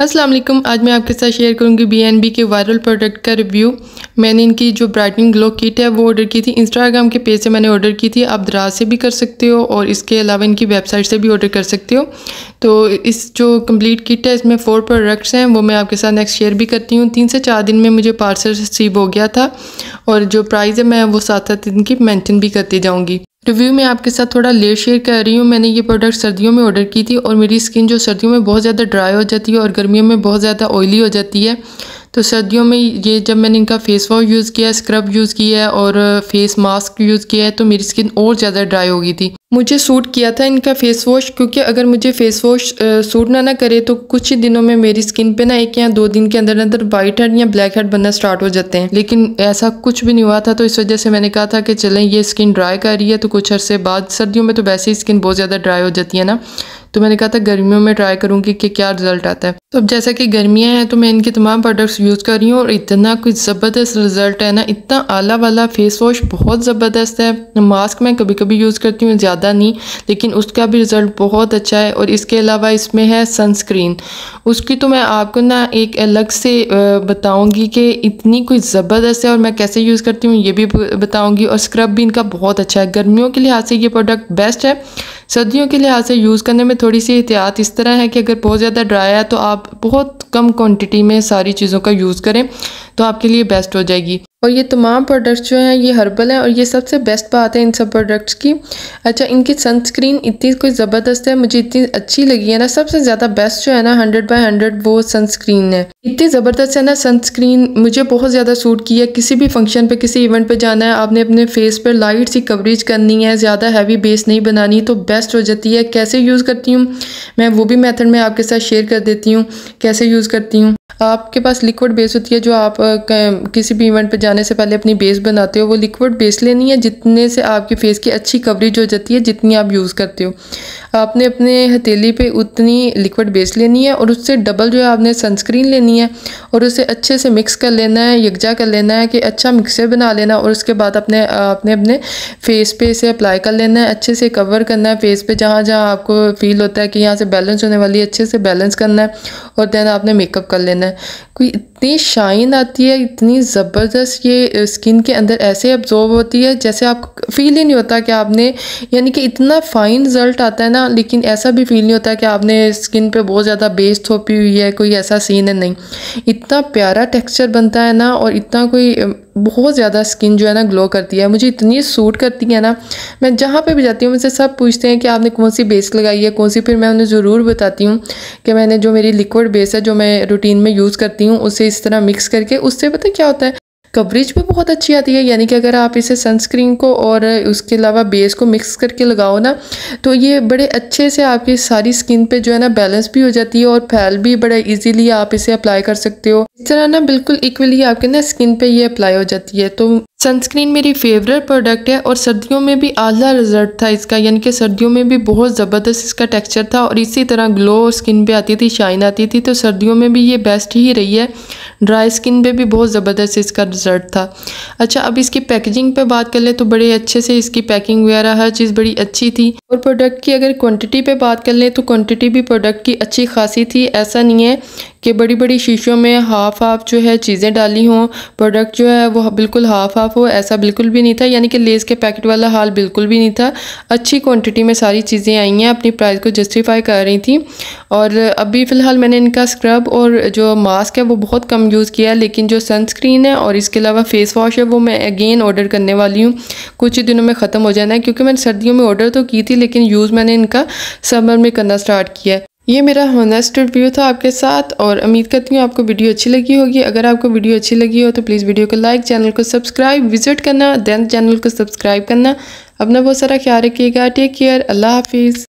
अस्सलाम वालेकुम। आज मैं आपके साथ शेयर करूंगी BNB के वायरल प्रोडक्ट का रिव्यू। मैंने इनकी जो ब्राइटनिंग ग्लो किट है वो ऑर्डर की थी, इंस्टाग्राम के पेज से मैंने ऑर्डर की थी। आप द्राज से भी कर सकते हो और इसके अलावा इनकी वेबसाइट से भी ऑर्डर कर सकते हो। तो इस जो कंप्लीट किट है इसमें 4 प्रोडक्ट्स हैं, वो मैं आपके साथ नेक्स्ट शेयर भी करती हूँ। 3 से 4 दिन में मुझे पार्सल रिसीव हो गया था और जो प्राइस है मैं वो 7-7 दिन की मेंशन भी करती जाऊँगी। रिव्यू में आपके साथ थोड़ा लेट शेयर कर रही हूँ। मैंने ये प्रोडक्ट सर्दियों में ऑर्डर की थी और मेरी स्किन जो सर्दियों में बहुत ज़्यादा ड्राई हो जाती है और गर्मियों में बहुत ज़्यादा ऑयली हो जाती है, तो सर्दियों में ये जब मैंने इनका फेस वॉश यूज़ किया, स्क्रब यूज़ किया है और फेस मास्क यूज़ किया है तो मेरी स्किन और ज़्यादा ड्राई हो गई थी। मुझे सूट किया था इनका फेस वॉश, क्योंकि अगर मुझे फेस वॉश सूट ना करे तो कुछ ही दिनों में मेरी स्किन पे ना 1 या 2 दिन के अंदर अंदर वाइट हेड या ब्लैक हेड बनना स्टार्ट हो जाते हैं, लेकिन ऐसा कुछ भी नहीं हुआ था। तो इस वजह से मैंने कहा था कि चलें ये स्किन ड्राई कर रही है तो कुछ अर्से बाद, सर्दियों में तो वैसे ही स्किन बहुत ज़्यादा ड्राई हो जाती है ना, तो मैंने कहा था गर्मियों में ट्राई करूँगी कि क्या रिजल्ट आता है। तो अब जैसा कि गर्मियाँ हैं तो मैं इनके तमाम प्रोडक्ट्स यूज़ कर रही हूँ और इतना कुछ ज़बरदस्त रिजल्ट है ना, इतना आला वाला फेस वॉश बहुत ज़बरदस्त है। मास्क मैं कभी कभी यूज़ करती हूँ, ज़्यादा नहीं, लेकिन उसका भी रिज़ल्ट बहुत अच्छा है। और इसके अलावा इसमें है सनस्क्रीन, उसकी तो मैं आपको ना एक अलग से बताऊँगी कि इतनी कुछ ज़बरदस्त है और मैं कैसे यूज़ करती हूँ ये भी बताऊँगी। और स्क्रब भी इनका बहुत अच्छा है, गर्मियों के लिहाज से ये प्रोडक्ट बेस्ट है। सर्दियों के लिहाज से यूज़ करने में थोड़ी सी एहतियात इस तरह है कि अगर बहुत ज़्यादा ड्राई है तो आप बहुत कम क्वांटिटी में सारी चीज़ों का यूज़ करें तो आपके लिए बेस्ट हो जाएगी। और ये तमाम प्रोडक्ट्स जो हैं ये हर्बल हैं और ये सबसे बेस्ट बात है इन सब प्रोडक्ट्स की। अच्छा, इनकी सनस्क्रीन इतनी कोई ज़बरदस्त है, मुझे इतनी अच्छी लगी है ना। सबसे ज़्यादा बेस्ट जो है ना 100/100 वो सनस्क्रीन है, इतनी ज़बरदस्त है ना सनस्क्रीन। मुझे बहुत ज़्यादा सूट की है। किसी भी फंक्शन पे, किसी इवेंट पे जाना है, आपने अपने फेस पर लाइट सी कवरेज करनी है, ज़्यादा हैवी बेस नहीं बनानी, तो बेस्ट हो जाती है। कैसे यूज़ करती हूँ मैं वो भी मेथड में आपके साथ शेयर कर देती हूँ कैसे यूज़ करती हूँ। आपके पास लिक्विड बेस होती है जो आप किसी भी इवेंट पर जाने से पहले अपनी बेस बनाते हो, वो लिक्विड बेस लेनी है जितने से आपके फेस की अच्छी कवरेज हो जाती है, जितनी आप यूज़ करते हो। आपने अपने हथेली पे उतनी लिक्विड बेस लेनी है और उससे डबल जो है आपने सनस्क्रीन लेनी है और उसे अच्छे से मिक्स कर लेना है, यकजा कर लेना है कि अच्छा मिक्सर बना लेना। और उसके बाद अपने फेस पे इसे अप्लाई कर लेना है, अच्छे से कवर करना है फेस पे, जहाँ जहाँ आपको फील होता है कि यहाँ से बैलेंस होने वाली है, अच्छे से बैलेंस करना है और देन आपने मेकअप कर लेना है। कोई इतनी शाइन आती है, इतनी ज़बरदस्त ये स्किन के अंदर ऐसे अब्जॉर्ब होती है जैसे आप फील ही नहीं होता कि आपने, यानी कि इतना फाइन रिजल्ट आता है ना, लेकिन ऐसा भी फील नहीं होता कि आपने स्किन पे बहुत ज़्यादा बेस थोपी हुई है, कोई ऐसा सीन है नहीं। इतना प्यारा टेक्सचर बनता है ना और इतना कोई बहुत ज़्यादा स्किन जो है ना ग्लो करती है। मुझे इतनी सूट करती है ना, मैं जहाँ पे भी जाती हूँ मुझसे सब पूछते हैं कि आपने कौन सी बेस लगाई है, कौन सी, फिर मैं उन्हें ज़रूर बताती हूँ कि मैंने जो मेरी लिक्विड बेस है जो मैं रूटीन में यूज़ करती हूँ उसे इस तरह मिक्स करके। उससे पता क्या होता है, कवरेज भी बहुत अच्छी आती है। यानी कि अगर आप इसे सनस्क्रीन को और उसके अलावा बेस को मिक्स करके लगाओ ना तो ये बड़े अच्छे से आपकी सारी स्किन पे जो है ना बैलेंस भी हो जाती है और फैल भी बड़ा इजीली आप इसे अप्लाई कर सकते हो। इस तरह ना बिल्कुल इक्वली आपके ना स्किन पे ये अप्लाई हो जाती है। तो सनस्क्रीन मेरी फेवरेट प्रोडक्ट है और सर्दियों में भी आला रिजल्ट था इसका, यानी कि सर्दियों में भी बहुत ज़बरदस्त इसका टेक्सचर था और इसी तरह ग्लो स्किन पे आती थी, शाइन आती थी। तो सर्दियों में भी ये बेस्ट ही रही है, ड्राई स्किन पे भी बहुत ज़बरदस्त इसका रिजल्ट था। अच्छा, अब इसकी पैकेजिंग पे बात कर ले तो बड़े अच्छे से इसकी पैकिंग वगैरह हर चीज़ बड़ी अच्छी थी। और प्रोडक्ट की अगर क्वान्टिटी पर बात कर लें तो क्वान्टिटी भी प्रोडक्ट की अच्छी खासी थी। ऐसा नहीं है कि बड़ी बड़ी शीशों में हाफ जो है चीज़ें डाली हों, प्रोडक्ट जो है वो बिल्कुल हाफ वो ऐसा बिल्कुल भी नहीं था, यानी कि लेस के पैकेट वाला हाल बिल्कुल भी नहीं था। अच्छी क्वांटिटी में सारी चीज़ें आई हैं, अपनी प्राइस को जस्टिफाई कर रही थी। और अभी फ़िलहाल मैंने इनका स्क्रब और जो मास्क है वो बहुत कम यूज़ किया है, लेकिन जो सनस्क्रीन है और इसके अलावा फेस वॉश है वो मैं अगेन ऑर्डर करने वाली हूँ, कुछ ही दिनों में ख़त्म हो जाना है, क्योंकि मैंने सर्दियों में ऑर्डर तो की थी लेकिन यूज़ मैंने इनका समर में करना स्टार्ट किया है। ये मेरा हॉनेस्ट रिव्यू था आपके साथ और उम्मीद करती हूँ आपको वीडियो अच्छी लगी होगी। अगर आपको वीडियो अच्छी लगी हो तो प्लीज़ वीडियो को लाइक, चैनल को सब्सक्राइब, विजिट करना, देन चैनल को सब्सक्राइब करना। अपना बहुत सारा ख्याल रखिएगा। टेक केयर, अल्लाह हाफिज़।